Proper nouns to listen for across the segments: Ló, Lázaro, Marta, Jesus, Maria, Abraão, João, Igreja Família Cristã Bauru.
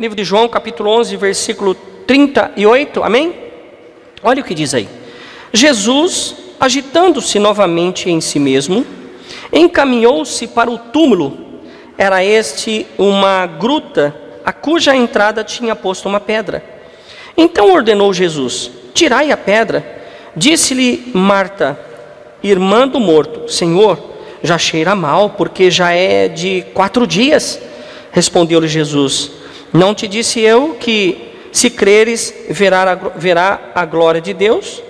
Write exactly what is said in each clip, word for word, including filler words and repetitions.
livro de João, capítulo onze, versículo trinta e oito, amém? Olha o que diz aí. Jesus, agitando-se novamente em si mesmo, encaminhou-se para o túmulo. Era este uma gruta, a cuja entrada tinha posto uma pedra. Então ordenou Jesus: tirai a pedra. Disse-lhe Marta, irmã do morto: Senhor, já cheira mal, porque já é de quatro dias. Respondeu-lhe Jesus: não te disse eu que, se creres, verá a glória de Deus?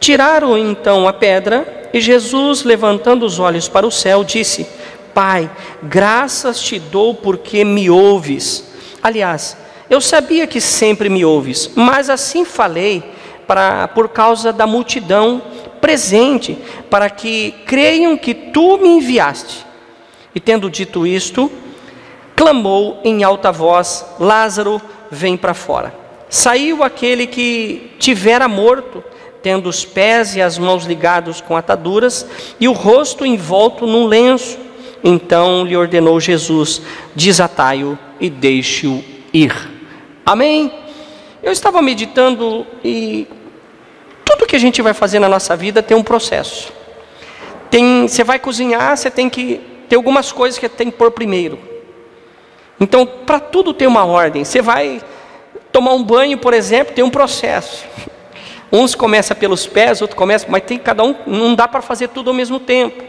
Tiraram então a pedra, e Jesus, levantando os olhos para o céu, disse: Pai, graças te dou porque me ouves. Aliás, eu sabia que sempre me ouves, mas assim falei para, por causa da multidão presente, para que creiam que tu me enviaste. E tendo dito isto, clamou em alta voz: Lázaro, vem para fora. Saiu aquele que tivera morto, tendo os pés e as mãos ligados com ataduras e o rosto envolto num lenço. Então lhe ordenou Jesus: desatai-o e deixe-o ir. Amém? Eu estava meditando, e tudo que a gente vai fazer na nossa vida tem um processo. Tem, você vai cozinhar, você tem que ter algumas coisas que tem que pôr primeiro. Então, para tudo tem uma ordem. Você vai tomar um banho, por exemplo, tem um processo. Uns começam pelos pés, outros começam, mas tem cada um, não dá para fazer tudo ao mesmo tempo.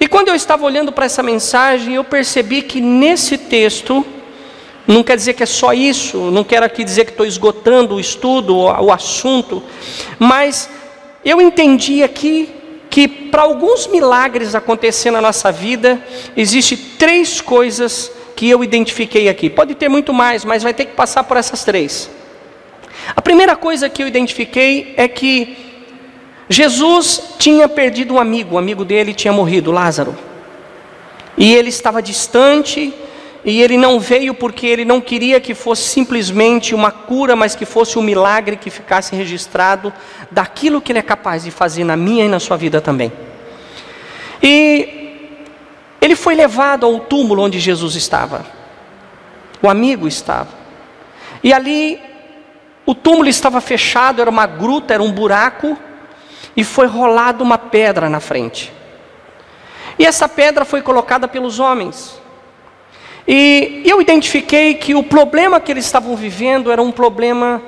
E quando eu estava olhando para essa mensagem, eu percebi que nesse texto, não quer dizer que é só isso, não quero aqui dizer que estou esgotando o estudo, o assunto, mas eu entendi aqui que para alguns milagres acontecer na nossa vida, existem três coisas que eu identifiquei aqui. Pode ter muito mais, mas vai ter que passar por essas três. A primeira coisa que eu identifiquei é que Jesus tinha perdido um amigo. O amigo dele tinha morrido, Lázaro. E ele estava distante, e ele não veio porque ele não queria que fosse simplesmente uma cura, mas que fosse um milagre que ficasse registrado daquilo que ele é capaz de fazer na minha e na sua vida também. E ele foi levado ao túmulo onde Jesus estava. O amigo estava. E ali o túmulo estava fechado, era uma gruta, era um buraco. E foi rolada uma pedra na frente. E essa pedra foi colocada pelos homens. E eu identifiquei que o problema que eles estavam vivendo era um problema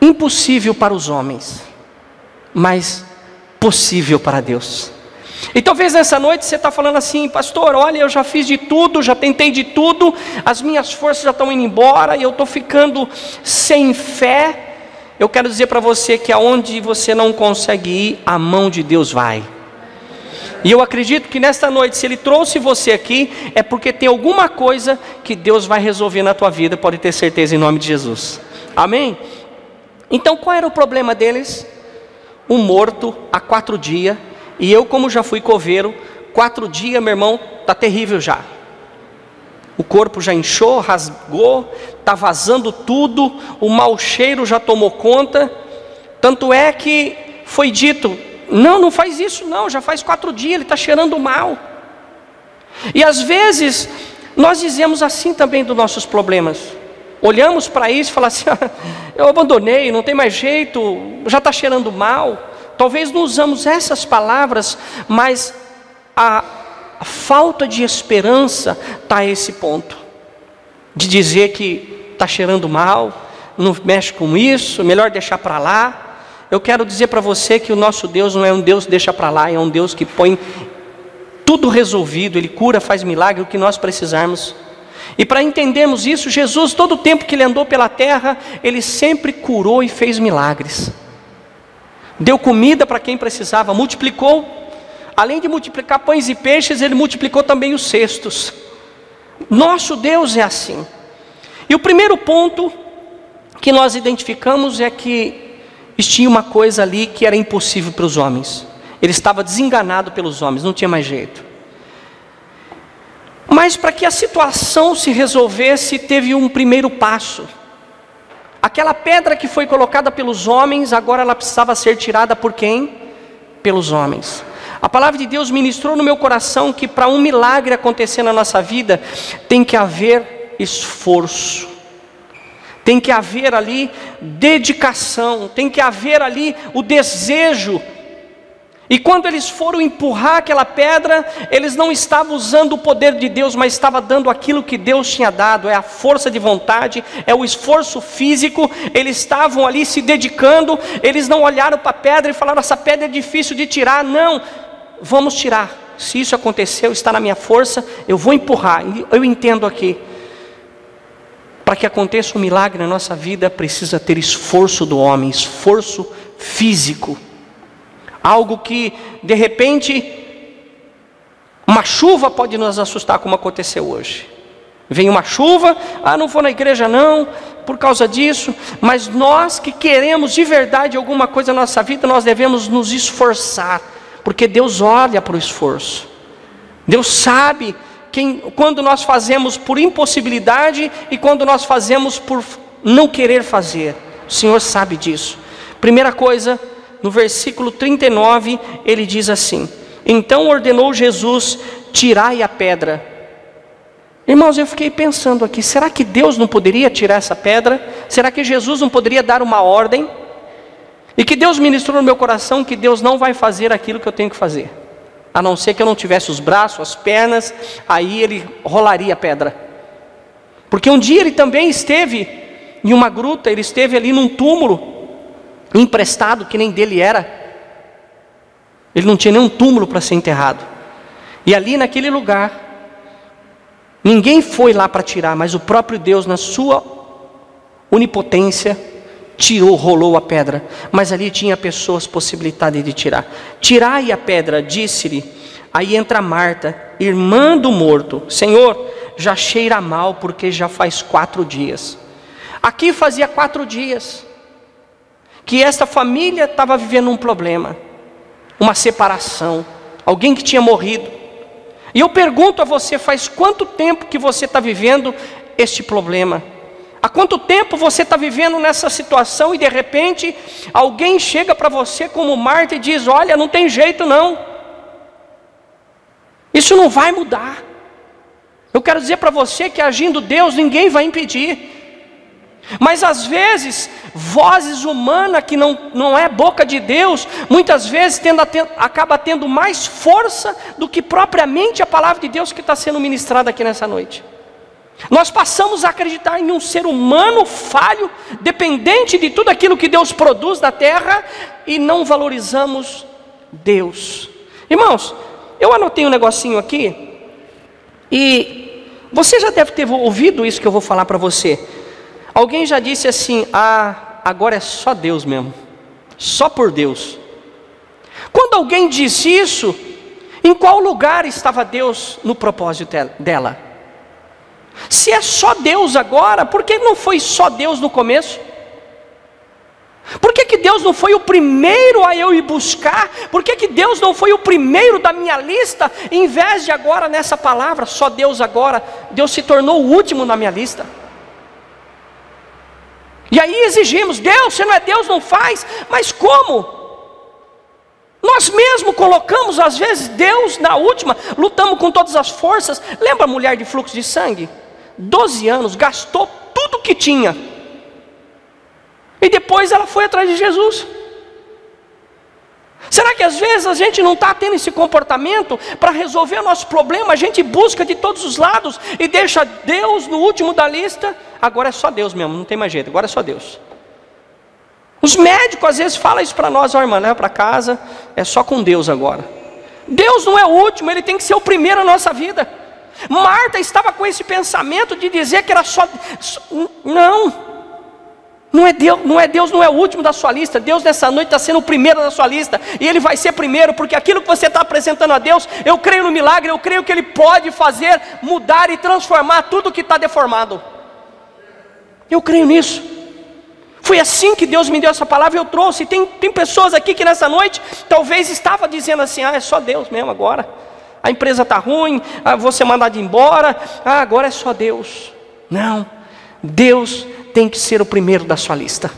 impossível para os homens, mas possível para Deus. E talvez nessa noite você está falando assim: pastor, olha, eu já fiz de tudo, já tentei de tudo, as minhas forças já estão indo embora e eu estou ficando sem fé. Eu quero dizer para você que aonde você não consegue ir, a mão de Deus vai. E eu acredito que nesta noite, se Ele trouxe você aqui, é porque tem alguma coisa que Deus vai resolver na tua vida, pode ter certeza em nome de Jesus. Amém? Então qual era o problema deles? Um morto há quatro dias. E eu, como já fui coveiro, quatro dias, meu irmão, está terrível já. O corpo já inchou, rasgou, está vazando tudo, o mau cheiro já tomou conta. Tanto é que foi dito: não, não faz isso não, já faz quatro dias, ele está cheirando mal. E às vezes, nós dizemos assim também dos nossos problemas. Olhamos para isso e falamos assim: ah, eu abandonei, não tem mais jeito, já está cheirando mal. Talvez não usamos essas palavras, mas a, a falta de esperança está a esse ponto. De dizer que está cheirando mal, não mexe com isso, melhor deixar para lá. Eu quero dizer para você que o nosso Deus não é um Deus que deixa para lá, é um Deus que põe tudo resolvido, Ele cura, faz milagre, o que nós precisarmos. E para entendermos isso, Jesus, todo o tempo que Ele andou pela terra, Ele sempre curou e fez milagres. Deu comida para quem precisava, multiplicou. Além de multiplicar pães e peixes, Ele multiplicou também os cestos. Nosso Deus é assim. E o primeiro ponto que nós identificamos é que tinha uma coisa ali que era impossível para os homens. Ele estava desenganado pelos homens, não tinha mais jeito. Mas para que a situação se resolvesse, teve um primeiro passo. Aquela pedra que foi colocada pelos homens, agora ela precisava ser tirada por quem? Pelos homens. A palavra de Deus ministrou no meu coração que para um milagre acontecer na nossa vida, tem que haver esforço, tem que haver ali dedicação, tem que haver ali o desejo. E quando eles foram empurrar aquela pedra, eles não estavam usando o poder de Deus, mas estavam dando aquilo que Deus tinha dado, é a força de vontade, é o esforço físico, eles estavam ali se dedicando, eles não olharam para a pedra e falaram, essa pedra é difícil de tirar, não, vamos tirar, se isso aconteceu, está na minha força, eu vou empurrar, eu entendo aqui. Para que aconteça um milagre na nossa vida, precisa ter esforço do homem, esforço físico. Algo que, de repente, uma chuva pode nos assustar, como aconteceu hoje. Vem uma chuva, ah, não vou na igreja não, por causa disso. Mas nós que queremos de verdade alguma coisa na nossa vida, nós devemos nos esforçar. Porque Deus olha para o esforço. Deus sabe quem, quando nós fazemos por impossibilidade e quando nós fazemos por não querer fazer. O Senhor sabe disso. Primeira coisa... No versículo trinta e nove, ele diz assim, então ordenou Jesus, tirai a pedra. Irmãos, eu fiquei pensando aqui, será que Deus não poderia tirar essa pedra? Será que Jesus não poderia dar uma ordem? E que Deus ministrou no meu coração que Deus não vai fazer aquilo que eu tenho que fazer. A não ser que eu não tivesse os braços, as pernas, aí ele rolaria a pedra. Porque um dia ele também esteve em uma gruta, ele esteve ali num túmulo, emprestado, que nem dele era. Ele não tinha nenhum túmulo para ser enterrado. E ali naquele lugar, ninguém foi lá para tirar, mas o próprio Deus, na sua onipotência, tirou, rolou a pedra. Mas ali tinha pessoas possibilidade de tirar. Tirai a pedra, disse-lhe. Aí entra Marta, irmã do morto. Senhor, já cheira mal, porque já faz quatro dias. Aqui fazia quatro dias que esta família estava vivendo um problema, uma separação, alguém que tinha morrido. E eu pergunto a você, faz quanto tempo que você está vivendo este problema? Há quanto tempo você está vivendo nessa situação e de repente alguém chega para você como Marta e diz, olha, não tem jeito não. Isso não vai mudar. Eu quero dizer para você que agindo Deus, ninguém vai impedir. Mas às vezes, vozes humanas que não, não é boca de Deus, muitas vezes tendo, acaba tendo mais força do que propriamente a palavra de Deus que está sendo ministrada aqui nessa noite. Nós passamos a acreditar em um ser humano falho, dependente de tudo aquilo que Deus produz na terra, e não valorizamos Deus. Irmãos, eu anotei um negocinho aqui, e você já deve ter ouvido isso que eu vou falar para você. Alguém já disse assim, ah, agora é só Deus mesmo, só por Deus. Quando alguém disse isso, em qual lugar estava Deus no propósito dela? Se é só Deus agora, por que não foi só Deus no começo? Por que que Deus não foi o primeiro a eu ir buscar? Por que que Deus não foi o primeiro da minha lista, em vez de agora nessa palavra, só Deus agora? Deus se tornou o último na minha lista. E aí exigimos, Deus, se não é Deus, não faz. Mas como? Nós mesmos colocamos, às vezes, Deus na última. Lutamos com todas as forças. Lembra a mulher de fluxo de sangue? doze anos, gastou tudo o que tinha. E depois ela foi atrás de Jesus. Será que às vezes a gente não está tendo esse comportamento? Para resolver o nosso problema, a gente busca de todos os lados e deixa Deus no último da lista. Agora é só Deus mesmo, não tem mais jeito, agora é só Deus. Os médicos às vezes falam isso para nós, ó irmã, leva para casa, é só com Deus agora. Deus não é o último, Ele tem que ser o primeiro na nossa vida. Marta estava com esse pensamento de dizer que era só... Não... Não é Deus, não é Deus, não é o último da sua lista. Deus nessa noite está sendo o primeiro da sua lista. E Ele vai ser primeiro, porque aquilo que você está apresentando a Deus, eu creio no milagre, eu creio que Ele pode fazer, mudar e transformar tudo que está deformado. Eu creio nisso. Foi assim que Deus me deu essa palavra e eu trouxe. Tem, tem pessoas aqui que nessa noite, talvez estava dizendo assim, ah, é só Deus mesmo agora. A empresa está ruim, ah, vou ser mandado embora, ah, agora é só Deus. Não, Deus tem que ser o primeiro da sua lista.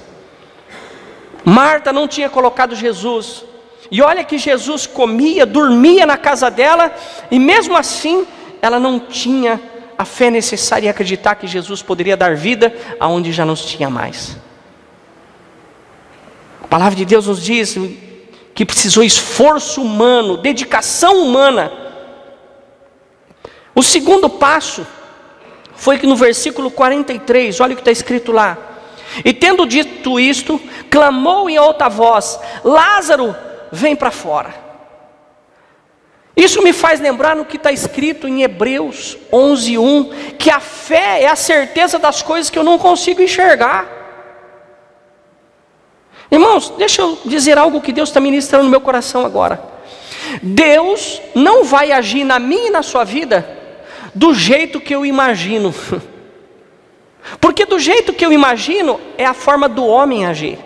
Marta não tinha colocado Jesus. E olha que Jesus comia, dormia na casa dela. E mesmo assim, ela não tinha a fé necessária e acreditar que Jesus poderia dar vida aonde já não se tinha mais. A palavra de Deus nos diz que precisou esforço humano, dedicação humana. O segundo passo foi que no versículo quarenta e três, olha o que está escrito lá. E tendo dito isto, clamou em alta voz: Lázaro, vem para fora. Isso me faz lembrar no que está escrito em Hebreus onze, um, que a fé é a certeza das coisas que eu não consigo enxergar. Irmãos, deixa eu dizer algo que Deus está ministrando no meu coração agora. Deus não vai agir na minha e na sua vida do jeito que eu imagino. Porque do jeito que eu imagino é a forma do homem agir.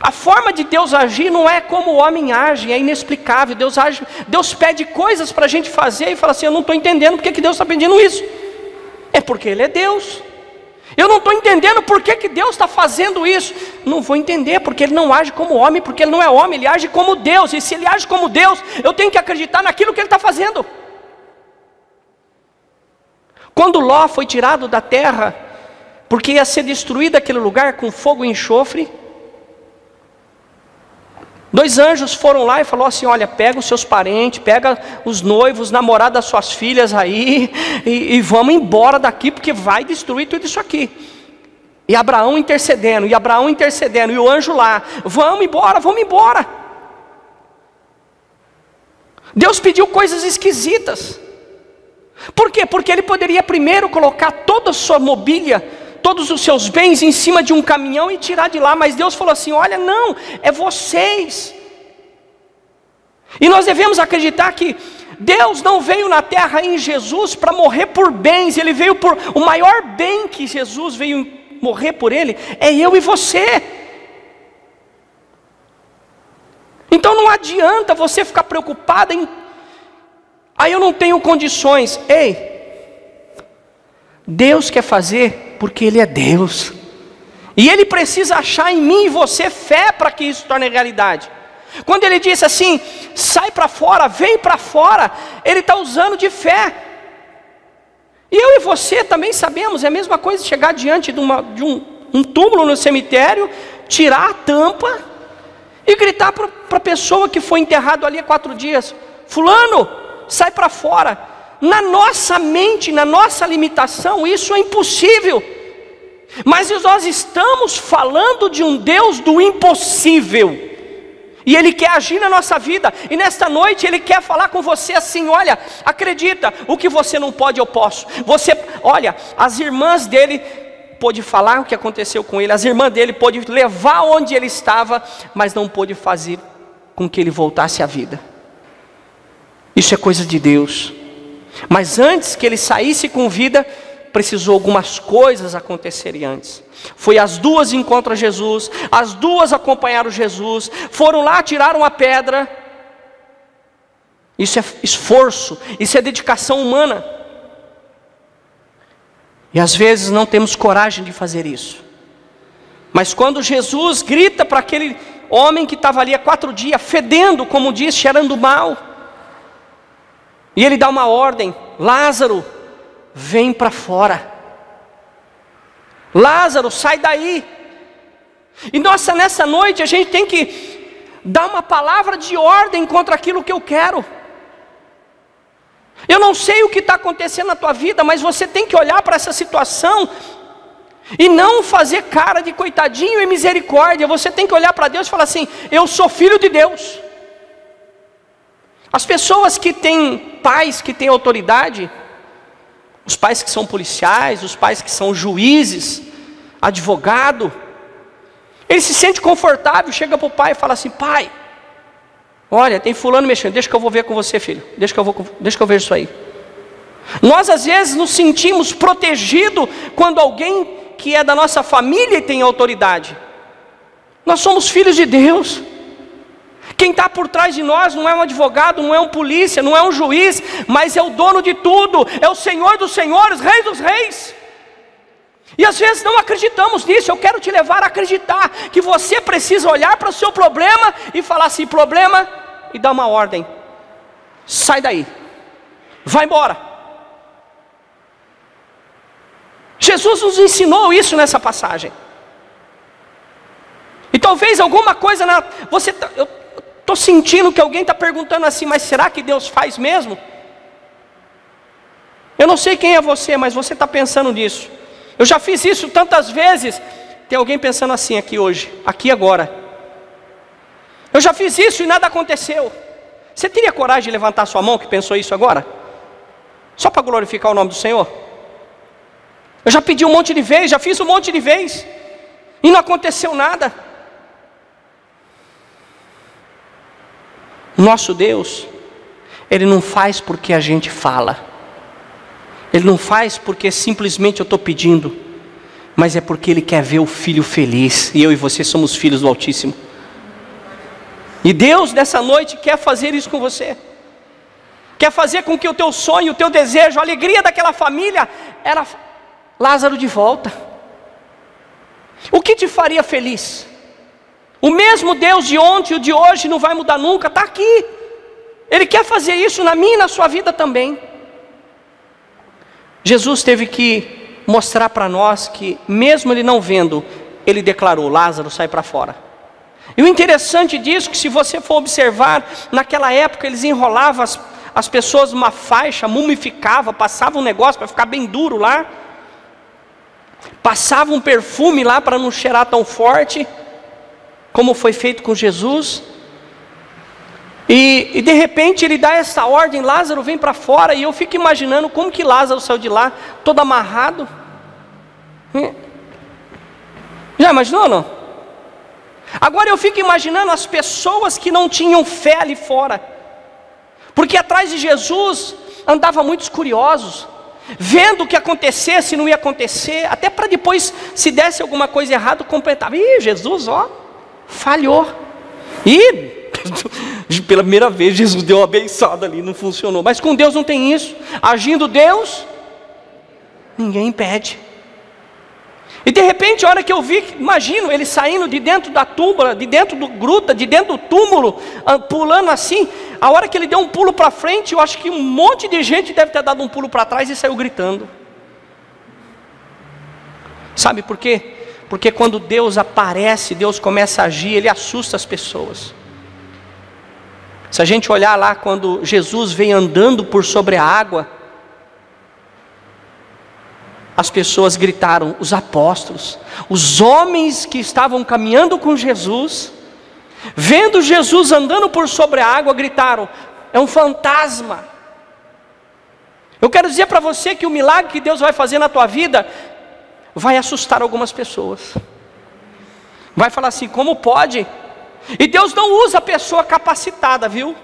A forma de Deus agir não é como o homem age, é inexplicável. Deus age, Deus pede coisas para a gente fazer e fala assim: eu não estou entendendo porque que Deus está pedindo isso. É porque Ele é Deus. Eu não estou entendendo por que que Deus está fazendo isso. Não vou entender, porque Ele não age como homem, porque Ele não é homem, Ele age como Deus. E se Ele age como Deus, eu tenho que acreditar naquilo que Ele está fazendo. Quando Ló foi tirado da terra, porque ia ser destruído aquele lugar com fogo e enxofre, dois anjos foram lá e falaram assim: olha, pega os seus parentes, pega os noivos, os namorados das suas filhas aí, e, e vamos embora daqui, porque vai destruir tudo isso aqui. E Abraão intercedendo, e Abraão intercedendo, e o anjo lá: vamos embora, vamos embora. Deus pediu coisas esquisitas. Por quê? Porque Ele poderia primeiro colocar toda a sua mobília, todos os seus bens em cima de um caminhão e tirar de lá, mas Deus falou assim: olha, não, é vocês. E nós devemos acreditar que Deus não veio na terra em Jesus para morrer por bens. Ele veio por o maior bem que Jesus veio morrer por ele, é eu e você. Então não adianta você ficar preocupada em aí ah, eu não tenho condições. Ei, Deus quer fazer porque Ele é Deus. E Ele precisa achar em mim e você fé para que isso torne realidade. Quando Ele disse assim: sai para fora, vem para fora, Ele está usando de fé. E eu e você também sabemos, é a mesma coisa chegar diante de, uma, de um, um túmulo no cemitério, tirar a tampa e gritar para a pessoa que foi enterrado ali há quatro dias: fulano, sai para fora. Na nossa mente, na nossa limitação, isso é impossível. Mas nós estamos falando de um Deus do impossível. E Ele quer agir na nossa vida. E nesta noite Ele quer falar com você assim: olha, acredita, o que você não pode eu posso. Você, olha, as irmãs dele pôde falar o que aconteceu com ele. As irmãs dele pôde levar onde ele estava, mas não pôde fazer com que ele voltasse à vida. Isso é coisa de Deus. Mas antes que ele saísse com vida, precisou algumas coisas acontecerem antes. Foi as duas encontram Jesus, as duas acompanharam Jesus, foram lá, tiraram a pedra. Isso é esforço, isso é dedicação humana. E às vezes não temos coragem de fazer isso. Mas quando Jesus grita para aquele homem que estava ali há quatro dias, fedendo, como diz, cheirando mal, e Ele dá uma ordem: Lázaro, vem para fora. Lázaro, sai daí. E nossa, nessa noite a gente tem que dar uma palavra de ordem contra aquilo que eu quero. Eu não sei o que está acontecendo na tua vida, mas você tem que olhar para essa situação e não fazer cara de coitadinho e misericórdia. Você tem que olhar para Deus e falar assim: eu sou filho de Deus. As pessoas que têm pais, que têm autoridade, os pais que são policiais, os pais que são juízes, advogado, ele se sente confortável, chega para o pai e fala assim: pai, olha, tem fulano mexendo, deixa que eu vou ver com você, filho, deixa que eu, vou, deixa que eu vejo isso aí. Nós às vezes nos sentimos protegidos quando alguém que é da nossa família tem autoridade. Nós somos filhos de Deus. Quem está por trás de nós não é um advogado, não é um polícia, não é um juiz, mas é o dono de tudo, é o Senhor dos senhores, Rei dos reis. E às vezes não acreditamos nisso. Eu quero te levar a acreditar que você precisa olhar para o seu problema e falar assim: problema, e dar uma ordem: sai daí, vai embora. Jesus nos ensinou isso nessa passagem. E talvez alguma coisa na, você, eu estou sentindo que alguém está perguntando assim, mas será que Deus faz mesmo? Eu não sei quem é você, mas você está pensando nisso. Eu já fiz isso tantas vezes. Tem alguém pensando assim aqui hoje, aqui agora. Eu já fiz isso e nada aconteceu. Você teria coragem de levantar sua mão que pensou isso agora? Só para glorificar o nome do Senhor? Eu já pedi um monte de vez, já fiz um monte de vez. E não aconteceu nada. Nosso Deus, Ele não faz porque a gente fala. Ele não faz porque simplesmente eu estou pedindo, mas é porque Ele quer ver o filho feliz. E eu e você somos filhos do Altíssimo. E Deus nessa noite quer fazer isso com você. Quer fazer com que o teu sonho, o teu desejo, a alegria daquela família era Lázaro de volta. O que te faria feliz? O mesmo Deus de ontem e o de hoje não vai mudar nunca, está aqui. Ele quer fazer isso na minha e na sua vida também. Jesus teve que mostrar para nós que, mesmo ele não vendo, ele declarou: Lázaro, sai para fora. E o interessante disso é que, se você for observar, naquela época eles enrolavam as, as pessoas numa faixa, mumificavam, passavam um negócio para ficar bem duro lá, passavam um perfume lá para não cheirar tão forte, como foi feito com Jesus. E, e de repente ele dá essa ordem: Lázaro, vem para fora. E eu fico imaginando como que Lázaro saiu de lá, todo amarrado. Já imaginou ou não? Agora eu fico imaginando as pessoas que não tinham fé ali fora. Porque atrás de Jesus andavam muitos curiosos, vendo o que acontecesse, não ia acontecer. Até para depois, se desse alguma coisa errada, completava: ih, Jesus, ó, falhou. Ih... Pela primeira vez Jesus deu uma abençada ali, não funcionou. Mas com Deus não tem isso. Agindo Deus, ninguém impede. E de repente, a hora que eu vi, imagino ele saindo de dentro da tumba, de dentro do gruta, de dentro do túmulo, pulando assim. A hora que ele deu um pulo para frente, eu acho que um monte de gente deve ter dado um pulo para trás e saiu gritando. Sabe por quê? Porque quando Deus aparece, Deus começa a agir, Ele assusta as pessoas. Se a gente olhar lá quando Jesus vem andando por sobre a água, as pessoas gritaram, os apóstolos, os homens que estavam caminhando com Jesus, vendo Jesus andando por sobre a água, gritaram: é um fantasma. Eu quero dizer para você que o milagre que Deus vai fazer na tua vida vai assustar algumas pessoas. Vai falar assim: como pode? E Deus não usa a pessoa capacitada, viu?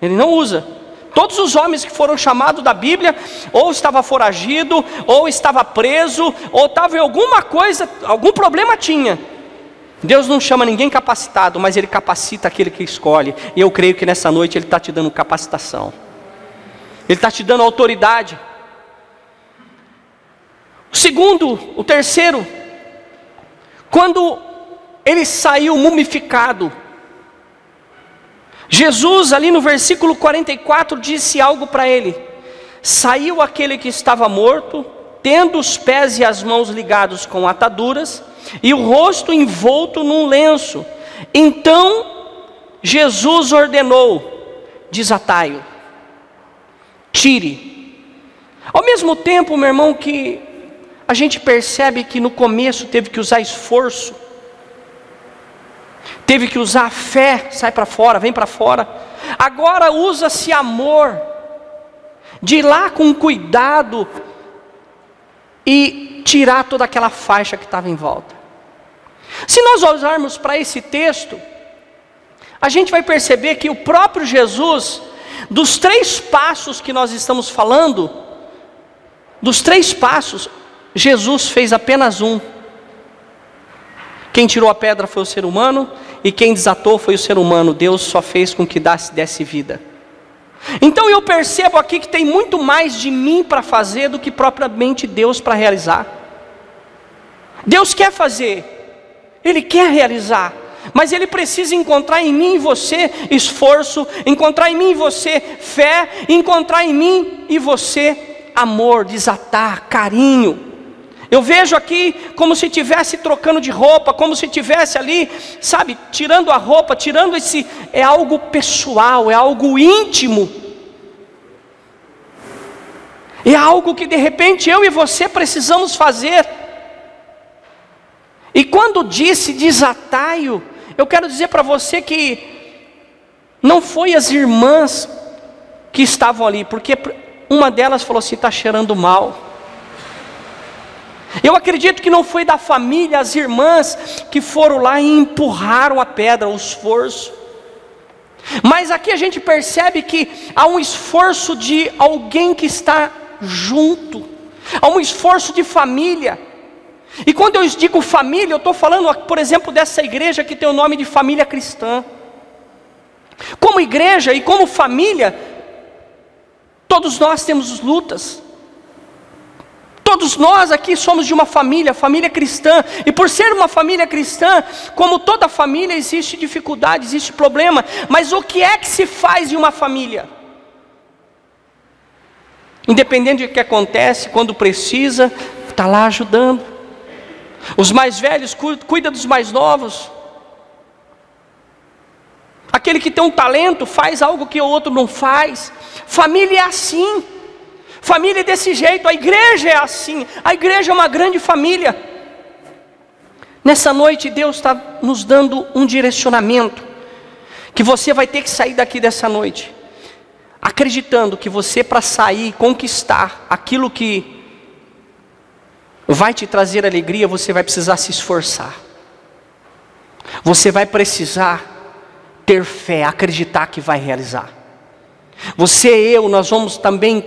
Ele não usa. Todos os homens que foram chamados da Bíblia, ou estava foragido, ou estava preso, ou estava em alguma coisa, algum problema tinha. Deus não chama ninguém capacitado, mas Ele capacita aquele que escolhe. E eu creio que nessa noite Ele está te dando capacitação. Ele está te dando autoridade. O segundo, o terceiro, quando... ele saiu mumificado. Jesus, ali no versículo quarenta e quatro, disse algo para ele: saiu aquele que estava morto, tendo os pés e as mãos ligados com ataduras, e o rosto envolto num lenço. Então Jesus ordenou: desatai-o, tire. Ao mesmo tempo, meu irmão, que a gente percebe que no começo teve que usar esforço, teve que usar a fé, sai para fora, vem para fora. Agora usa-se amor, de ir lá com cuidado e tirar toda aquela faixa que estava em volta. Se nós olharmos para esse texto, a gente vai perceber que o próprio Jesus, dos três passos que nós estamos falando, dos três passos, Jesus fez apenas um. Quem tirou a pedra foi o ser humano, e quem desatou foi o ser humano. Deus só fez com que desse vida. Então eu percebo aqui que tem muito mais de mim para fazer do que propriamente Deus para realizar. Deus quer fazer, Ele quer realizar, mas Ele precisa encontrar em mim e você esforço, encontrar em mim e você fé, encontrar em mim e você amor, desatar, carinho. Eu vejo aqui como se estivesse trocando de roupa, como se estivesse ali, sabe, tirando a roupa, tirando esse... É algo pessoal, é algo íntimo. É algo que de repente eu e você precisamos fazer. E quando disse desataio, eu quero dizer para você que não foi as irmãs que estavam ali, porque uma delas falou assim, está cheirando mal. Eu acredito que não foi da família, as irmãs que foram lá e empurraram a pedra, o esforço. Mas aqui a gente percebe que há um esforço de alguém que está junto, há um esforço de família. E quando eu digo família, eu estou falando, por exemplo, dessa igreja que tem o nome de família cristã. Como igreja e como família, todos nós temos lutas. Todos nós aqui somos de uma família, família cristã. E por ser uma família cristã, como toda família, existe dificuldade, existe problema. Mas o que é que se faz em uma família? Independente do que acontece, quando precisa, está lá ajudando. Os mais velhos cuidam dos mais novos. Aquele que tem um talento faz algo que o outro não faz. Família é assim. Família é desse jeito. A igreja é assim. A igreja é uma grande família. Nessa noite Deus está nos dando um direcionamento. Que você vai ter que sair daqui dessa noite acreditando que você, para sair, conquistar aquilo que vai te trazer alegria, você vai precisar se esforçar. Você vai precisar ter fé, acreditar que vai realizar. Você e eu, nós vamos também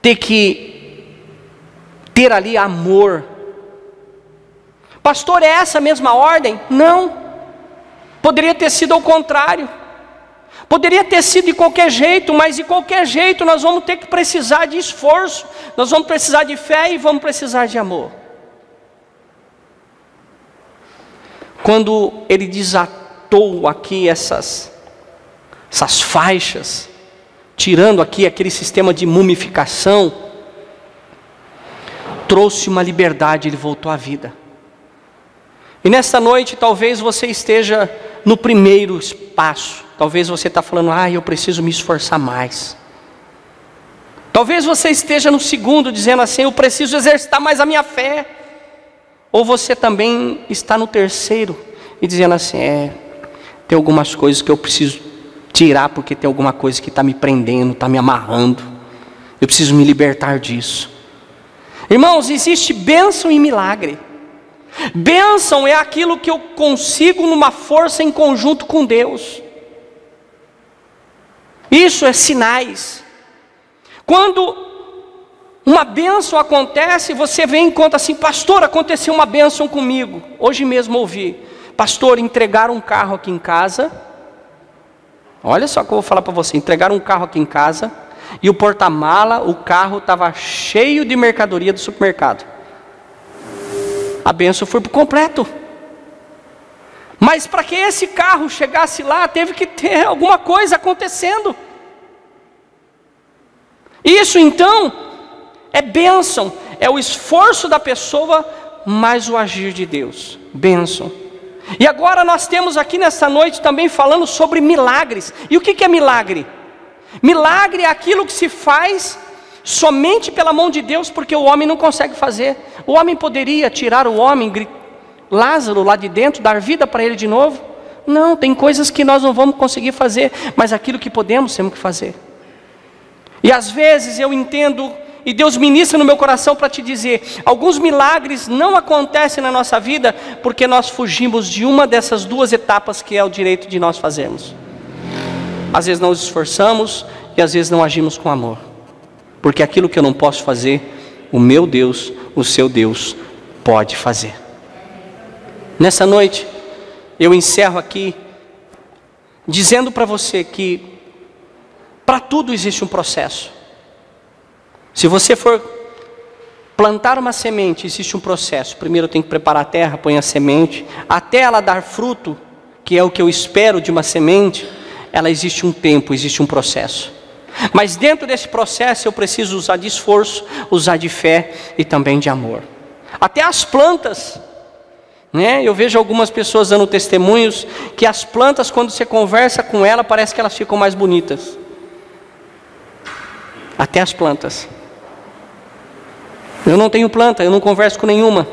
ter que ter ali amor. Pastor, é essa mesma ordem? Não. Poderia ter sido ao contrário. Poderia ter sido de qualquer jeito, mas de qualquer jeito nós vamos ter que precisar de esforço. Nós vamos precisar de fé e vamos precisar de amor. Quando ele desatou aqui essas, essas faixas, tirando aqui aquele sistema de mumificação, trouxe uma liberdade, ele voltou à vida. E nesta noite talvez você esteja no primeiro espaço, talvez você está falando, ah, eu preciso me esforçar mais. Talvez você esteja no segundo, dizendo assim, eu preciso exercitar mais a minha fé. Ou você também está no terceiro, e dizendo assim, é... tem algumas coisas que eu preciso tirar, porque tem alguma coisa que está me prendendo, está me amarrando. Eu preciso me libertar disso. Irmãos, existe bênção e milagre. Bênção é aquilo que eu consigo numa força em conjunto com Deus. Isso é sinais. Quando uma bênção acontece, você vem e conta assim, pastor, aconteceu uma bênção comigo. Hoje mesmo ouvi. Pastor, entregaram um carro aqui em casa. Olha só o que eu vou falar para você. Entregaram um carro aqui em casa. E o porta-mala, o carro estava cheio de mercadoria do supermercado. A bênção foi por completo. Mas para que esse carro chegasse lá, teve que ter alguma coisa acontecendo. Isso então é bênção. É o esforço da pessoa, mais o agir de Deus. Bênção. E agora nós temos aqui nessa noite também falando sobre milagres. E o que é milagre? Milagre é aquilo que se faz somente pela mão de Deus, porque o homem não consegue fazer. O homem poderia tirar o homem, Lázaro lá de dentro, dar vida para ele de novo? Não, tem coisas que nós não vamos conseguir fazer, mas aquilo que podemos, temos que fazer. E às vezes eu entendo, e Deus ministra no meu coração para te dizer, alguns milagres não acontecem na nossa vida, porque nós fugimos de uma dessas duas etapas que é o direito de nós fazermos. Às vezes não nos esforçamos, e às vezes não agimos com amor. Porque aquilo que eu não posso fazer, o meu Deus, o seu Deus, pode fazer. Nessa noite, eu encerro aqui, dizendo para você que, para tudo existe um processo. Se você for plantar uma semente, existe um processo. Primeiro eu tenho que preparar a terra, põe a semente. Até ela dar fruto, que é o que eu espero de uma semente, ela existe um tempo, existe um processo. Mas dentro desse processo eu preciso usar de esforço, usar de fé e também de amor. até as plantas, né? Eu vejo algumas pessoas dando testemunhos que as plantas, quando você conversa com ela, parece que elas ficam mais bonitas. Até as plantas. Eu não tenho planta, eu não converso com nenhuma,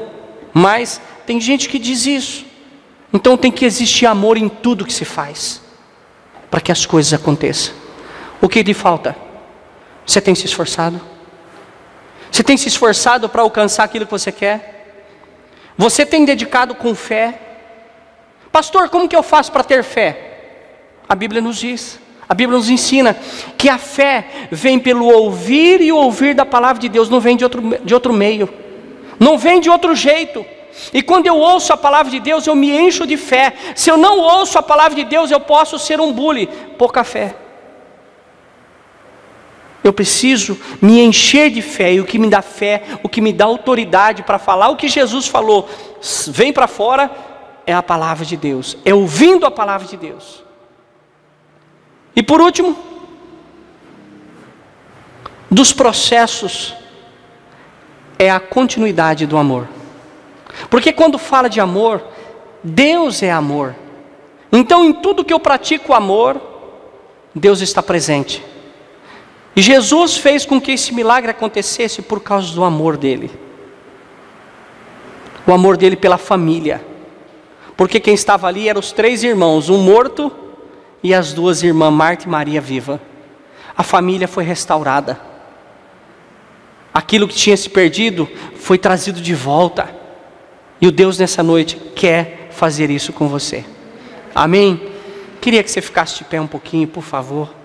mas tem gente que diz isso. Então tem que existir amor em tudo que se faz, para que as coisas aconteçam. O que lhe falta? Você tem se esforçado? Você tem se esforçado para alcançar aquilo que você quer? Você tem dedicado com fé? Pastor, como que eu faço para ter fé? A Bíblia nos diz, a Bíblia nos ensina que a fé vem pelo ouvir, e o ouvir da palavra de Deus, não vem de outro, de outro meio, não vem de outro jeito. E quando eu ouço a palavra de Deus, eu me encho de fé. Se eu não ouço a palavra de Deus, eu posso ser um bule, pouca fé. Eu preciso me encher de fé, e o que me dá fé, o que me dá autoridade para falar o que Jesus falou, vem para fora, é a palavra de Deus, é ouvindo a palavra de Deus. E por último, dos processos, é a continuidade do amor. Porque quando fala de amor, Deus é amor. Então em tudo que eu pratico o amor, Deus está presente. E Jesus fez com que esse milagre acontecesse por causa do amor dele. O amor dele pela família. Porque quem estava ali eram os três irmãos, um morto e as duas irmãs, Marta e Maria, viva. A família foi restaurada. Aquilo que tinha se perdido foi trazido de volta. E o Deus nessa noite quer fazer isso com você. Amém? Queria que você ficasse de pé um pouquinho, por favor.